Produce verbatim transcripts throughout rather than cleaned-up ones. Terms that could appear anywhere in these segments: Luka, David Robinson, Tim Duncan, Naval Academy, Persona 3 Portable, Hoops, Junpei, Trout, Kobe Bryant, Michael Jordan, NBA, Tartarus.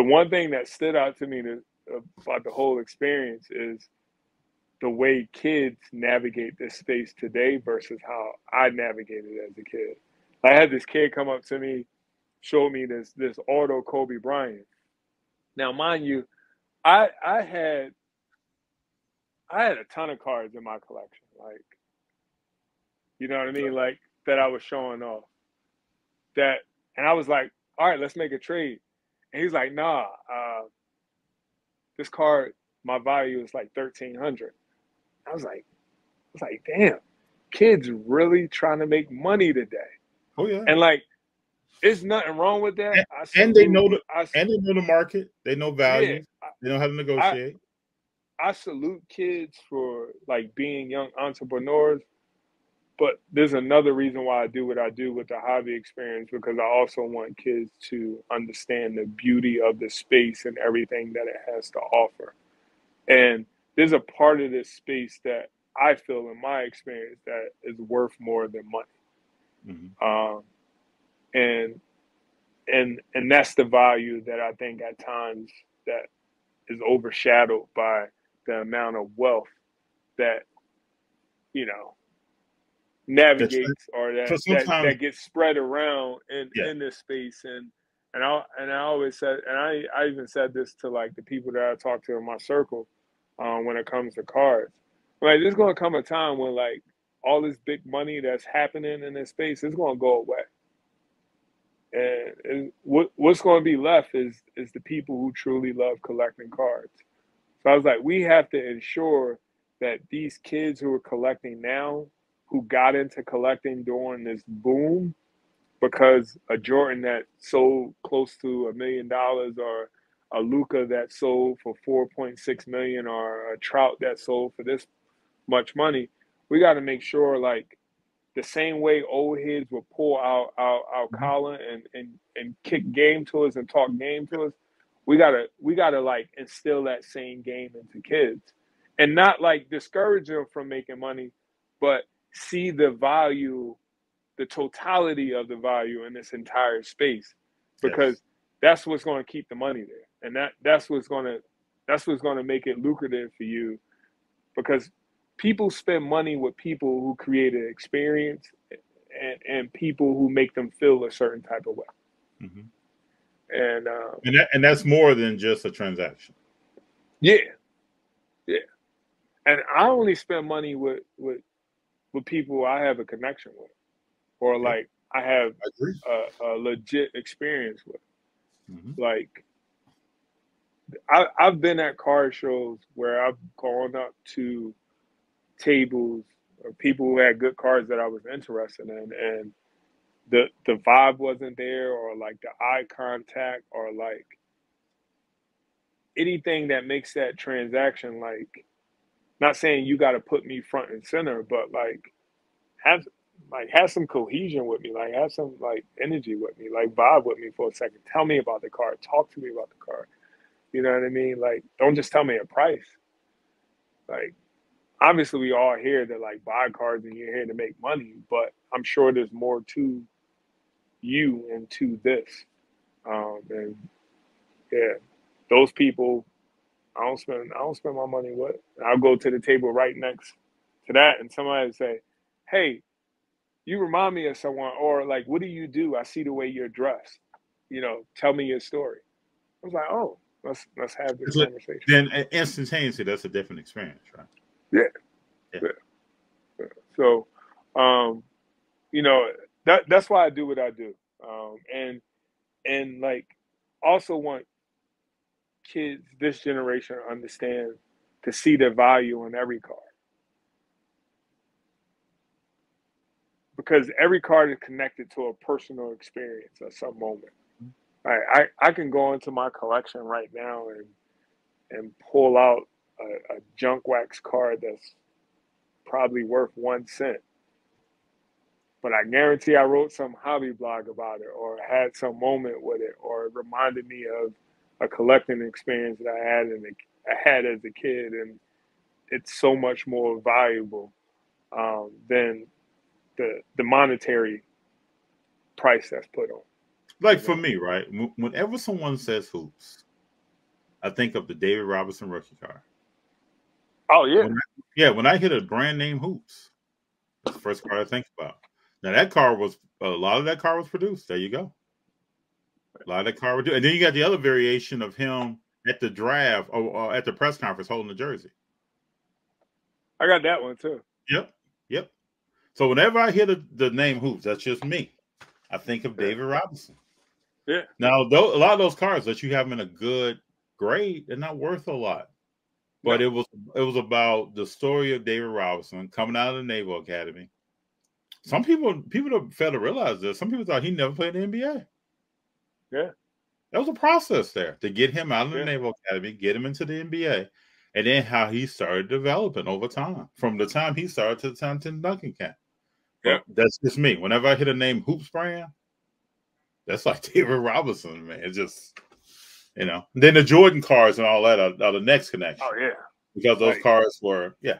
the one thing that stood out to me to, about the whole experience is the way kids navigate this space today versus how I navigated as a kid. I had this kid come up to me, show me this this auto Kobe Bryant. Now, mind you, I I had I had a ton of cards in my collection, like, you know what I mean, like that I was showing off. That and I was like, all right, let's make a trade. And he's like, nah, uh, this card, my value is like thirteen hundred. I was like, I was like, damn, kids really trying to make money today. Oh yeah, and like, it's nothing wrong with that. And, I salute, and they know the I salute, and they know the market. They know value. Yeah, I, they know how to negotiate. I, I salute kids for like being young entrepreneurs, but there's another reason why I do what I do with the hobby experience, because I also want kids to understand the beauty of the space and everything that it has to offer. And there's a part of this space that I feel in my experience that is worth more than money. Mm-hmm. Um, and and and that's the value that I think at times that is overshadowed by the amount of wealth that, you know, navigates that's, or that, that that gets spread around in, yeah. in this space. And and I and I always said, and I, I even said this to like the people that I talk to in my circle, um, when it comes to cards. Like, there's gonna come a time when like all this big money that's happening in this space is gonna go away. And, and what, what's going to be left is is the people who truly love collecting cards. So I was like, we have to ensure that these kids who are collecting now, who got into collecting during this boom, because a Jordan that sold close to a million dollars, or a Luka that sold for four point six million, or a Trout that sold for this much money, we got to make sure, like, the same way old heads will pull out our, our, our collar and, and, and kick game to us and talk game to us, we gotta we gotta like instill that same game into kids, and not like discourage them from making money, but see the value, the totality of the value in this entire space, because yes. that's what's going to keep the money there, and that that's what's going to that's what's going to make it lucrative for you, because people spend money with people who create an experience and, and people who make them feel a certain type of way. Mm-hmm. And um, and, that, and that's more than just a transaction. Yeah. Yeah. And I only spend money with, with, with people I have a connection with, or yeah. like I have I a, a legit experience with. Mm-hmm. Like, I, I've been at car shows where I've gone up to tables or people who had good cards that I was interested in, and the the vibe wasn't there, or like the eye contact, or like anything that makes that transaction, like, not saying you got to put me front and center, but like have like have some cohesion with me, like have some like energy with me, like vibe with me for a second, tell me about the card, talk to me about the card, you know what I mean? Like, don't just tell me a price. Like, obviously, we all hear that, like, buy cards and you're here to make money, but I'm sure there's more to you and to this. Um, and yeah, those people, I don't spend, I don't spend my money with. I'll go to the table right next to that, and somebody will say, "Hey, you remind me of someone," or like, "What do you do? I see the way you're dressed. You know, tell me your story." I was like, "Oh, let's let's have this like, conversation." Then instantaneously, that's a different experience, right? Yeah. Yeah. yeah. So, um, you know, that that's why I do what I do. Um, and, and like, also want kids, this generation, to understand, to see the value in every card. Because every card is connected to a personal experience at some moment. I, I, I can go into my collection right now and, and pull out A, a junk wax card that's probably worth one cent. But I guarantee I wrote some hobby blog about it, or had some moment with it, or it reminded me of a collecting experience that I had and I had as a kid, and it's so much more valuable um, than the the monetary price that's put on. Like, you know? For me, right? Whenever someone says hoops, I think of the David Robinson rookie card. Oh, yeah. When I, yeah, when I hit a brand name Hoops, that's the first card I think about. Now, that card was, a lot of that card was produced. There you go. A lot of that card was produced. And then you got the other variation of him at the draft, or, or at the press conference holding the jersey. I got that one, too. Yep, yep. So whenever I hear the, the name Hoops, that's just me. I think of David Robinson. Yeah. Now, though, a lot of those cards that you have in a good grade, they're not worth a lot. But no. it was it was about the story of David Robinson coming out of the Naval Academy. Some people people fail to realize this. Some people thought he never played in the N B A. Yeah. That was a process there to get him out of the yeah. Naval Academy, get him into the N B A, and then how he started developing over time, from the time he started to the time Tim Duncan came. Yeah. That's just me. Whenever I hit a name Hoops brand, that's like David Robinson, man. It's just, you know. And then the Jordan cards and all that are, are the next connection. Oh, yeah. Because those like, cards were, yeah.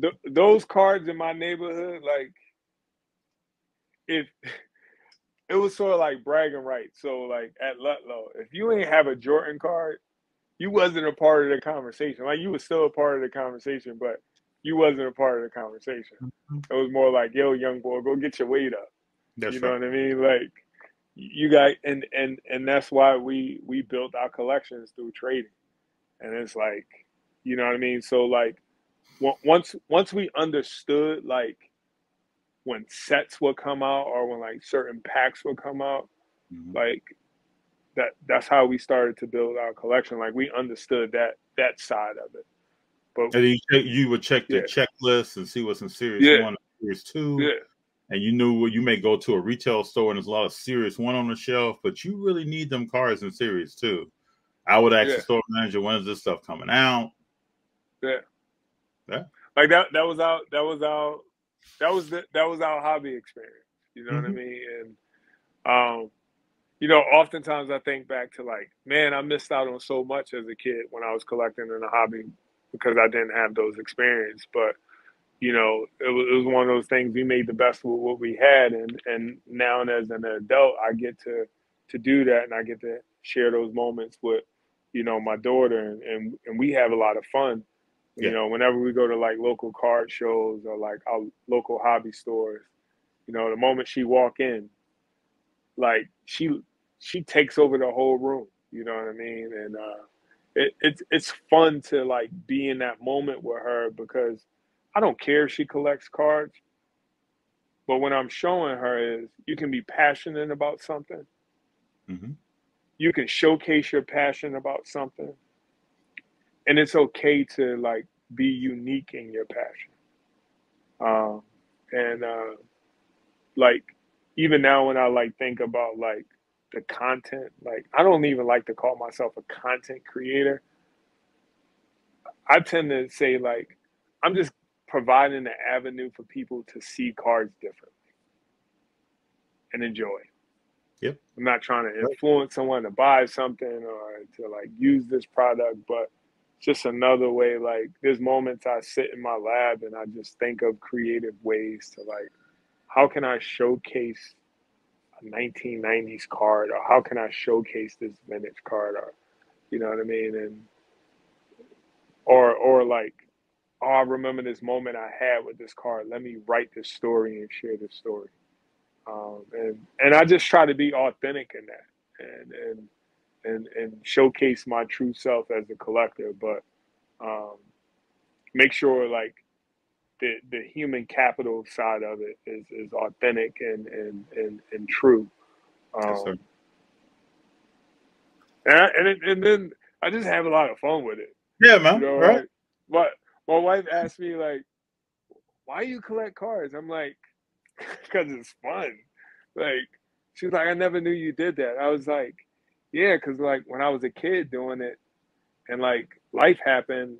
Th those cards in my neighborhood, like, if it was sort of like bragging rights. So, like, at Lutlow, if you ain't have a Jordan card, you wasn't a part of the conversation. Like, you was still a part of the conversation, but you wasn't a part of the conversation. Mm-hmm. It was more like, yo, young boy, go get your weight up. That's you know right. what I mean? Like you got, and, and, and that's why we, we built our collections through trading. And it's like, you know what I mean? So like once, once we understood, like when sets would come out or when like certain packs would come out, mm-hmm. like that, that's how we started to build our collection. Like we understood that, that side of it. But and you, you would check the yeah. checklist and see what's in series yeah. one, series two. Yeah. And you knew you may go to a retail store and there's a lot of series one on the shelf, but you really need them cards in series two. I would ask yeah. the store manager, when is this stuff coming out? Yeah, yeah. Like that. That was our. That was our. That was the, that was our hobby experience. You know mm-hmm. what I mean? And um, you know, oftentimes I think back to like, man, I missed out on so much as a kid when I was collecting in the hobby because I didn't have those experiences, but. You know, it was, it was one of those things. We made the best with what we had, and and now and as an adult, I get to to do that, and I get to share those moments with, you know, my daughter, and and, and we have a lot of fun. Yeah. You know, whenever we go to like local card shows or like our local hobby stores, you know, the moment she walk in, like she she takes over the whole room. You know what I mean? And uh, it it's it's fun to like be in that moment with her because. I don't care if she collects cards, but what I'm showing her is you can be passionate about something. Mm-hmm. You can showcase your passion about something. And it's okay to like be unique in your passion. Um, and uh, like, even now when I like think about like the content, like I don't even like to call myself a content creator. I tend to say like, I'm just providing an avenue for people to see cards differently and enjoy. Yep. I'm not trying to influence someone to buy something or to like use this product, but just another way, like there's moments I sit in my lab and I just think of creative ways to like, how can I showcase a nineteen nineties card or how can I showcase this vintage card or, you know what I mean? And, or, or like, oh, I remember this moment I had with this card. Let me write this story and share this story. Um, and and I just try to be authentic in that and and and, and showcase my true self as a collector, but um, make sure like the the human capital side of it is, is authentic and and and, and true. Um, yes, and I, and, it, and then I just have a lot of fun with it. Yeah, man. You know, right. Like, but my wife asked me, like, why you collect cards? I'm like, because it's fun. Like, she was like, I never knew you did that. I was like, yeah, because, like, when I was a kid doing it and, like, life happened,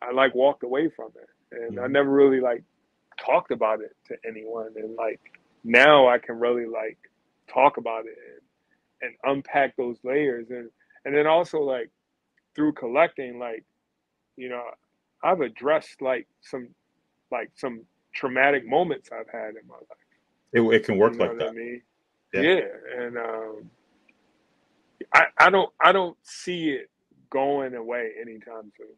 I, like, walked away from it. And mm-hmm. I never really, like, talked about it to anyone. And, like, now I can really, like, talk about it and, and unpack those layers. And, and then also, like, through collecting, like, you know, I've addressed like some, like some traumatic moments I've had in my life. It, it can work you know like that. I mean? Yeah. yeah, and um, I, I don't I don't see it going away anytime soon.